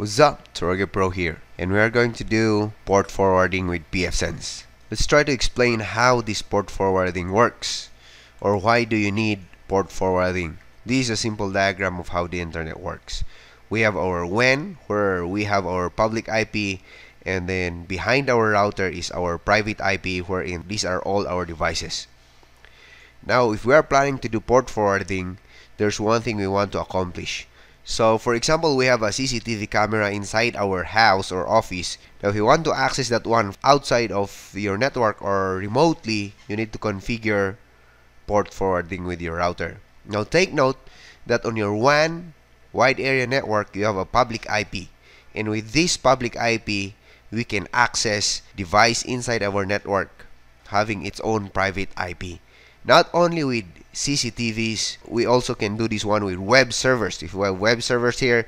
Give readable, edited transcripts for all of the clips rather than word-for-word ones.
What's up, Torge Pro here, and we are going to do port forwarding with pfSense. Let's try to explain how this port forwarding works, or why do you need port forwarding. This is a simple diagram of how the internet works. We have our WAN, where we have our public IP, and then behind our router is our private IP, wherein these are all our devices. Now, if we are planning to do port forwarding, there's one thing we want to accomplish. So, for example, we have a CCTV camera inside our house or office. Now, if you want to access that one outside of your network or remotely, you need to configure port forwarding with your router. Now, take note that on your WAN, wide area network, you have a public IP. And with this public IP, we can access device inside our network having its own private IP. Not only with CCTVs, we also can do this one with web servers. If we have web servers here,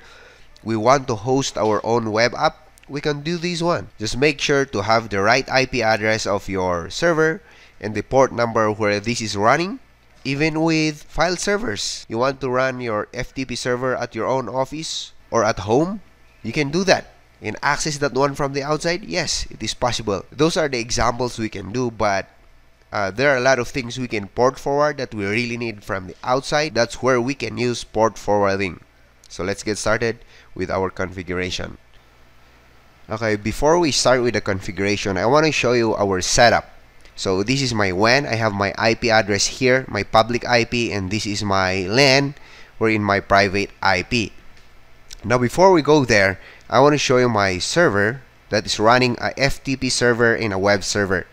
we want to host our own web app, we can do this one. Just make sure to have the right IP address of your server and the port number where this is running. Even with file servers, you want to run your FTP server at your own office or at home, you can do that. And access that one from the outside, yes, it is possible. Those are the examples we can do, but there are a lot of things we can port forward that we really need from the outside. That's where we can use port forwarding. So let's get started with our configuration. Okay, before we start with the configuration, I want to show you our setup. So this is my WAN. I have my IP address here, my public IP, and this is my LAN, or in my private IP. Now before we go there, I want to show you my server that is running a FTP server and a web server.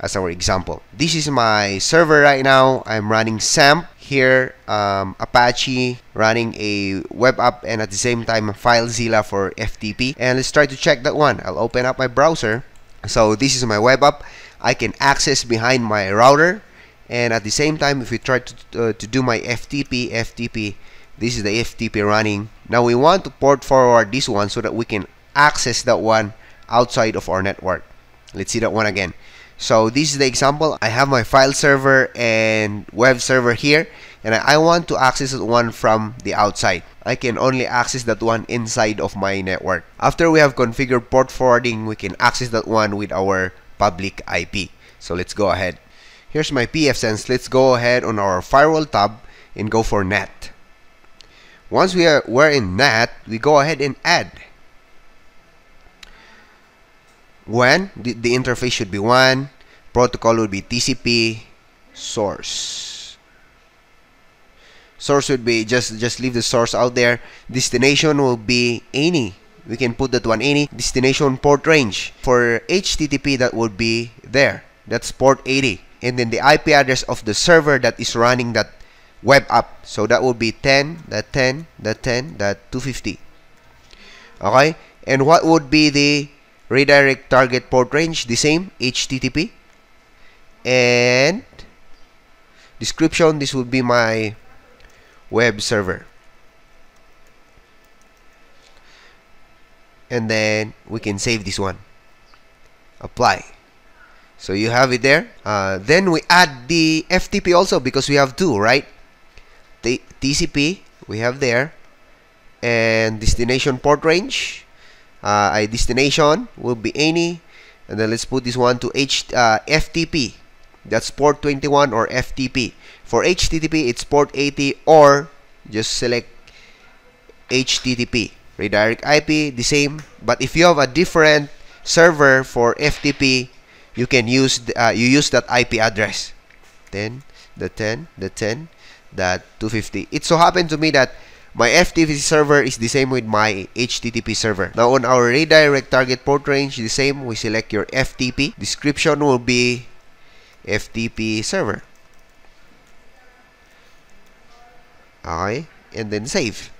As our example, this is my server right now. I'm running SAMP here, Apache, running a web app, and at the same time Filezilla for FTP. And let's try to check that one. I'll open up my browser. So this is my web app. I can access behind my router, and at the same time, if we try to do my FTP, this is the FTP running. Now we want to port forward this one so that we can access that one outside of our network. Let's see that one again. So this is the example. I have my file server and web server here, and I want to access that one from the outside. I can only access that one inside of my network. After we have configured port forwarding, we can access that one with our public IP. So let's go ahead. Here's my pfSense. Let's go ahead on our firewall tab and go for NAT. Once we're in NAT, we go ahead and add WAN. The interface should be WAN, protocol would be TCP, source. Source would be, just leave the source out there. Destination will be any. We can put that one any. Destination port range. For HTTP, that would be there. That's port 80. And then the IP address of the server that is running that web app. So that would be 10.10.10.250. Okay? And what would be the redirect target port range? The same, HTTP. And description, this would be my web server. And then we can save this one. Apply. So you have it there. Then we add the FTP also, because we have two, right? The TCP we have there. And destination port range. Destination will be any, and then let's put this one to FTP. That's port 21 or FTP. For HTTP, it's port 80, or just select HTTP. Redirect IP, the same. But if you have a different server for FTP, you can use you use that IP address. 10.10.10.250. It so happened to me that my FTP server is the same with my HTTP server. Now on our redirect target port range, the same, we select your FTP. Description will be FTP server. Okay, and then save.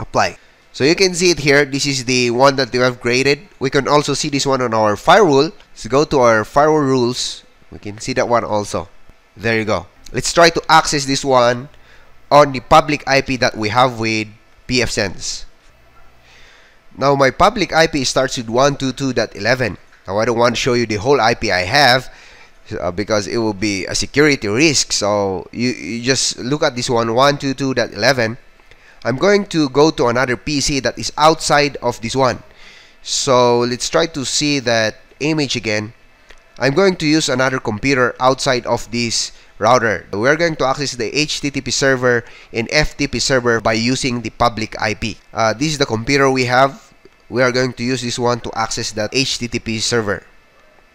Apply. So you can see it here. This is the one that we have created. We can also see this one on our firewall. Let's go to our firewall rules. We can see that one also. There you go. Let's try to access this one on the public IP that we have with pfSense. Now my public IP starts with 122.11. Now I don't want to show you the whole IP I have because it will be a security risk. So you just look at this one, 122.11. I'm going to go to another PC that is outside of this one. So let's try to see that image again. I'm going to use another computer outside of this router. We're going to access the HTTP server and FTP server by using the public IP. This is the computer we have. We are going to use this one to access that HTTP server.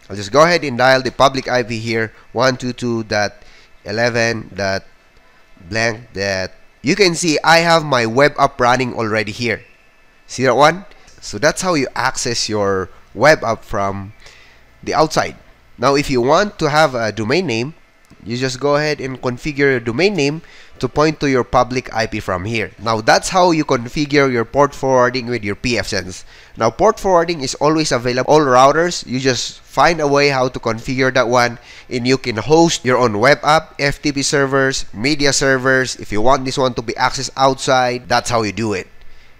I'll just go ahead and dial the public IP here, 122.11.blank. You can see I have my web app running already here. See that one? So that's how you access your web app from the outside. Now if you want to have a domain name, you just go ahead and configure your domain name to point to your public IP from here. Now that's how you configure your port forwarding with your pfSense. Now port forwarding is always available on all routers. You just find a way how to configure that one, and you can host your own web app, FTP servers, media servers. If you want this one to be accessed outside, that's how you do it.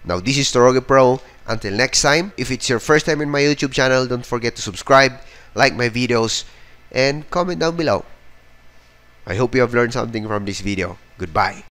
Now this is Torge Pro. Until next time, if it's your first time in my YouTube channel, don't forget to subscribe, like my videos, and comment down below. I hope you have learned something from this video. Goodbye.